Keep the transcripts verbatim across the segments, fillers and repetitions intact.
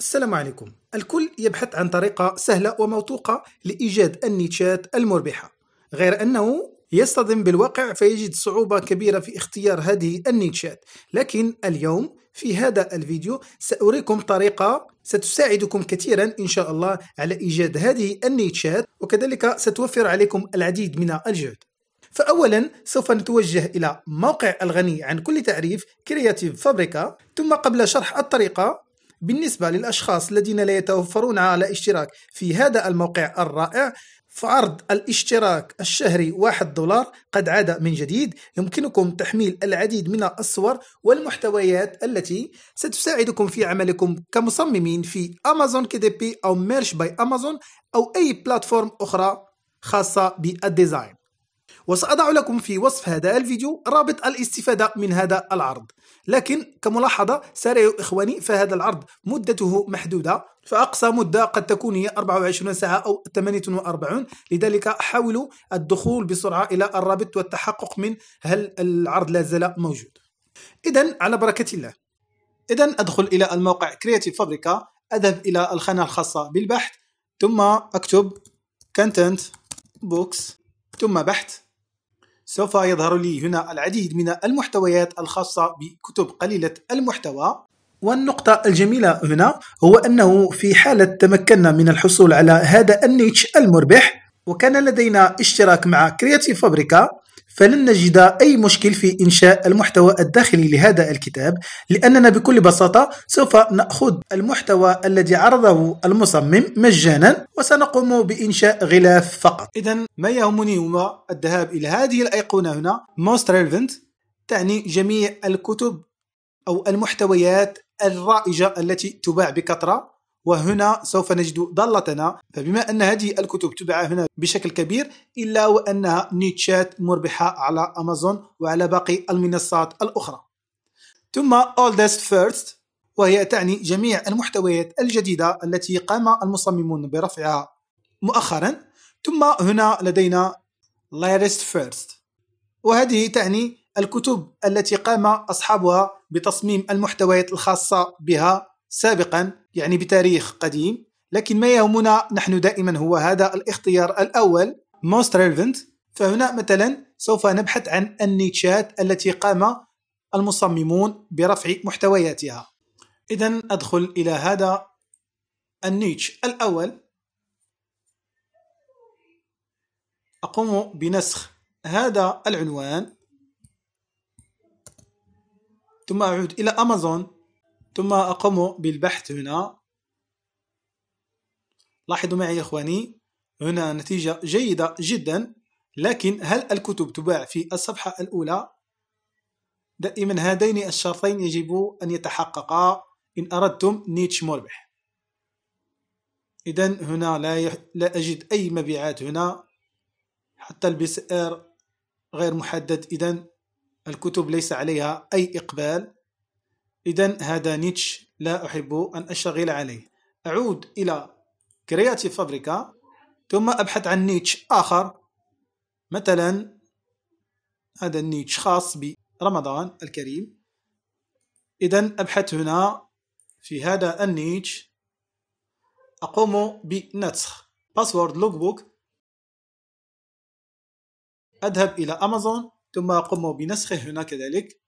السلام عليكم. الكل يبحث عن طريقة سهلة وموثوقة لإيجاد النيشات المربحة، غير أنه يصطدم بالواقع فيجد صعوبة كبيرة في اختيار هذه النيشات. لكن اليوم في هذا الفيديو سأريكم طريقة ستساعدكم كثيرا إن شاء الله على إيجاد هذه النيشات، وكذلك ستوفر عليكم العديد من الجهد. فأولا سوف نتوجه إلى موقع الغني عن كل تعريف Creative Fabrica. ثم قبل شرح الطريقة بالنسبة للأشخاص الذين لا يتوفرون على اشتراك في هذا الموقع الرائع، فعرض الاشتراك الشهري واحد دولار قد عاد من جديد. يمكنكم تحميل العديد من الصور والمحتويات التي ستساعدكم في عملكم كمصممين في أمازون كي دي بي أو ميرش باي أمازون أو أي بلاتفورم أخرى خاصة بالديزاين. وسأضع لكم في وصف هذا الفيديو رابط الاستفادة من هذا العرض. لكن كملاحظة سريع إخواني، فهذا العرض مدته محدودة، فأقصى مدة قد تكون هي أربعة وعشرين ساعة أو ثمانية وأربعين، لذلك حاولوا الدخول بسرعة إلى الرابط والتحقق من هل العرض لا زال موجود. إذن على بركة الله. إذن أدخل إلى الموقع Creative Fabrica، أذهب إلى الخانة الخاصة بالبحث، ثم أكتب Content Books ثم بحث. سوف يظهر لي هنا العديد من المحتويات الخاصة بكتب قليلة المحتوى. والنقطة الجميلة هنا هو أنه في حالة تمكنا من الحصول على هذا النيتش المربح وكان لدينا اشتراك مع Creative Fabrica، فلن نجد أي مشكل في إنشاء المحتوى الداخلي لهذا الكتاب، لأننا بكل بساطة سوف نأخذ المحتوى الذي عرضه المصمم مجانا وسنقوم بإنشاء غلاف فقط. إذن ما يهمني هو الذهاب إلى هذه الأيقونة هنا Most Relevant، تعني جميع الكتب أو المحتويات الرائجة التي تباع بكثرة، وهنا سوف نجد ضالتنا. فبما أن هذه الكتب تباع هنا بشكل كبير إلا وأنها نيتشات مربحة على أمازون وعلى باقي المنصات الأخرى. ثم Oldest First، وهي تعني جميع المحتويات الجديدة التي قام المصممون برفعها مؤخرا. ثم هنا لدينا Latest First، وهذه تعني الكتب التي قام أصحابها بتصميم المحتويات الخاصة بها سابقا، يعني بتاريخ قديم. لكن ما يهمنا نحن دائما هو هذا الاختيار الأول Most Relevant. فهنا مثلا سوف نبحث عن النيتشات التي قام المصممون برفع محتوياتها. إذن أدخل إلى هذا النيتش الأول، أقوم بنسخ هذا العنوان، ثم أعود إلى أمازون، ثم أقوم بالبحث هنا. لاحظوا معي يا إخواني، هنا نتيجة جيدة جدا. لكن هل الكتب تباع في الصفحة الأولى؟ دائما هذين الشرطين يجب أن يتحققا إن أردتم نيتش مربح. إذن هنا لا, يح... لا أجد أي مبيعات هنا، حتى البي سي آر غير محدد، إذن الكتب ليس عليها أي إقبال. إذن هذا نيتش لا أحب أن أشتغل عليه. أعود إلى Creative Fabrica، ثم أبحث عن نيتش آخر. مثلا هذا النيتش خاص برمضان الكريم. إذن أبحث هنا في هذا النيتش، أقوم بنسخ باسورد لوك بوك، أذهب إلى أمازون، ثم أقوم بنسخه هنا كذلك.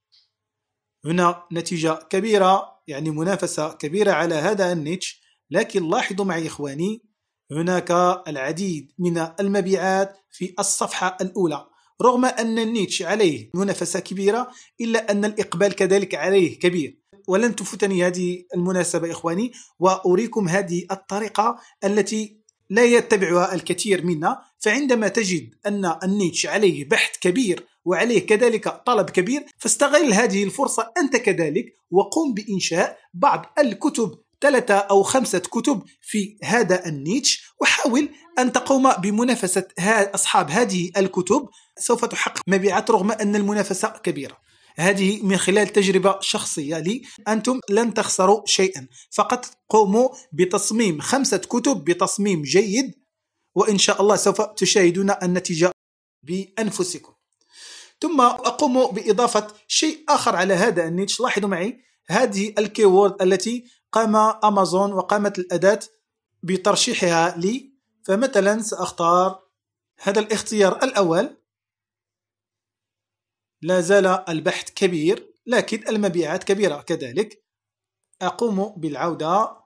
هنا نتيجة كبيرة، يعني منافسة كبيرة على هذا النيتش. لكن لاحظوا معي إخواني، هناك العديد من المبيعات في الصفحة الأولى، رغم أن النيتش عليه منافسة كبيرة إلا أن الإقبال كذلك عليه كبير. ولن تفوتني هذه المناسبة إخواني، وأريكم هذه الطريقة التي لا يتبعها الكثير منا. فعندما تجد أن النيتش عليه بحث كبير وعليه كذلك طلب كبير، فاستغل هذه الفرصة أنت كذلك، وقم بإنشاء بعض الكتب، ثلاثة أو خمسة كتب في هذا النيتش، وحاول أن تقوم بمنافسة أصحاب هذه الكتب. سوف تحقق مبيعات رغم أن المنافسة كبيرة. هذه من خلال تجربة شخصية لي. أنتم لن تخسروا شيئا، فقط قوموا بتصميم خمسة كتب بتصميم جيد، وإن شاء الله سوف تشاهدون النتيجة بأنفسكم. ثم أقوم بإضافة شيء آخر على هذا النيتش. لاحظوا معي هذه الكيورد التي قام أمازون وقامت الأداة بترشيحها لي. فمثلا سأختار هذا الاختيار الأول. لا زال البحث كبير لكن المبيعات كبيرة كذلك. أقوم بالعودة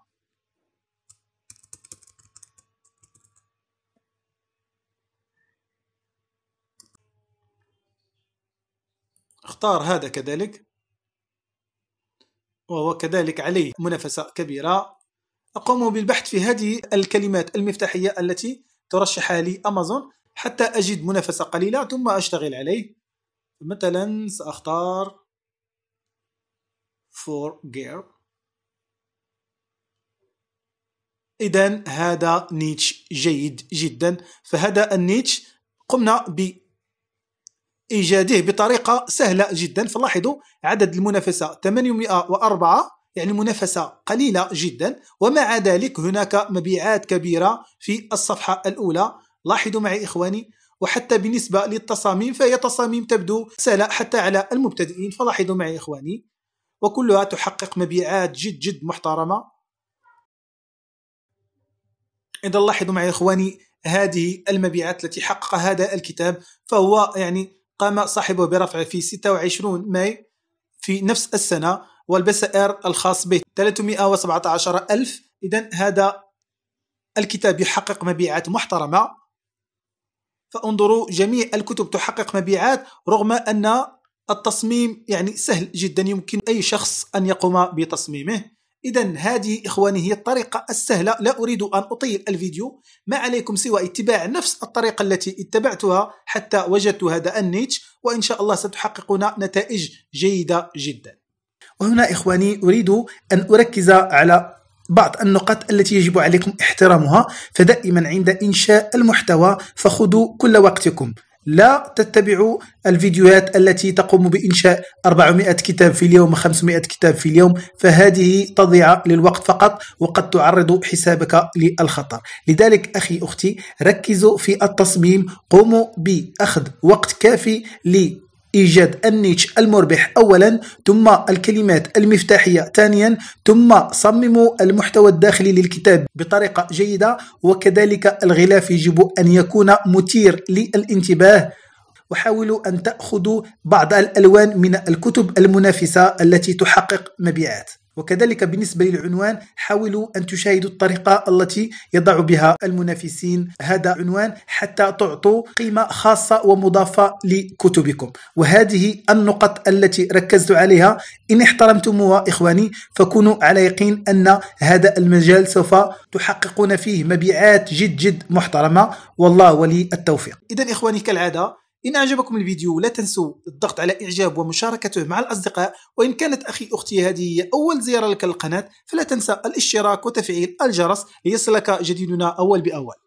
اختار هذا كذلك وهو كذلك عليه منافسة كبيرة. أقوم بالبحث في هذه الكلمات المفتاحية التي ترشحها لي أمازون حتى أجد منافسة قليلة ثم أشتغل عليه. مثلا سأختار for girl. إذن هذا نيتش جيد جدا. فهذا النيتش قمنا ب إيجاده بطريقة سهلة جدا. فلاحظوا عدد المنافسة ثمانمائة وأربعة يعني منافسة قليلة جدا، ومع ذلك هناك مبيعات كبيرة في الصفحة الأولى. لاحظوا معي إخواني. وحتى بالنسبة للتصاميم فهي تصاميم تبدو سهلة حتى على المبتدئين. فلاحظوا معي إخواني وكلها تحقق مبيعات جد جد محترمة. إذا لاحظوا معي إخواني هذه المبيعات التي حقق هذا الكتاب، فهو يعني قام صاحبه برفعه في ستة وعشرين ماي في نفس السنة، والبسائر الخاص به ثلاثمائة وسبعة عشر ألف. إذن هذا الكتاب يحقق مبيعات محترمة. فانظروا جميع الكتب تحقق مبيعات رغم أن التصميم يعني سهل جدا، يمكن أي شخص أن يقوم بتصميمه. إذن هذه إخواني هي الطريقة السهلة. لا أريد أن أطيل الفيديو، ما عليكم سوى اتباع نفس الطريقة التي اتبعتها حتى وجدت هذا النيتش، وإن شاء الله ستحققون نتائج جيدة جدا. وهنا إخواني أريد أن أركز على بعض النقاط التي يجب عليكم احترامها. فدائما عند إنشاء المحتوى فخذوا كل وقتكم، لا تتبعوا الفيديوهات التي تقوم بإنشاء أربعمائة كتاب في اليوم وخمسمائة كتاب في اليوم، فهذه تضيع للوقت فقط وقد تعرض حسابك للخطر. لذلك أخي أختي ركزوا في التصميم، قوموا بأخذ وقت كافي ل إيجاد النيتش المربح أولا، ثم الكلمات المفتاحية ثانيا، ثم صمموا المحتوى الداخلي للكتاب بطريقة جيدة، وكذلك الغلاف يجب أن يكون مثير للانتباه. وحاولوا أن تأخذوا بعض الألوان من الكتب المنافسة التي تحقق مبيعات. وكذلك بالنسبة للعنوان حاولوا أن تشاهدوا الطريقة التي يضع بها المنافسين هذا العنوان حتى تعطوا قيمة خاصة ومضافة لكتبكم. وهذه النقط التي ركزت عليها إن احترمتموها إخواني فكونوا على يقين أن هذا المجال سوف تحققون فيه مبيعات جد جد محترمة، والله ولي التوفيق. إذن إخواني كالعادة إن أعجبكم الفيديو لا تنسوا الضغط على إعجاب ومشاركته مع الأصدقاء. وإن كانت أخي أختي هذه هي أول زيارة لك للقناة فلا تنسى الاشتراك وتفعيل الجرس ليصلك جديدنا أول بأول.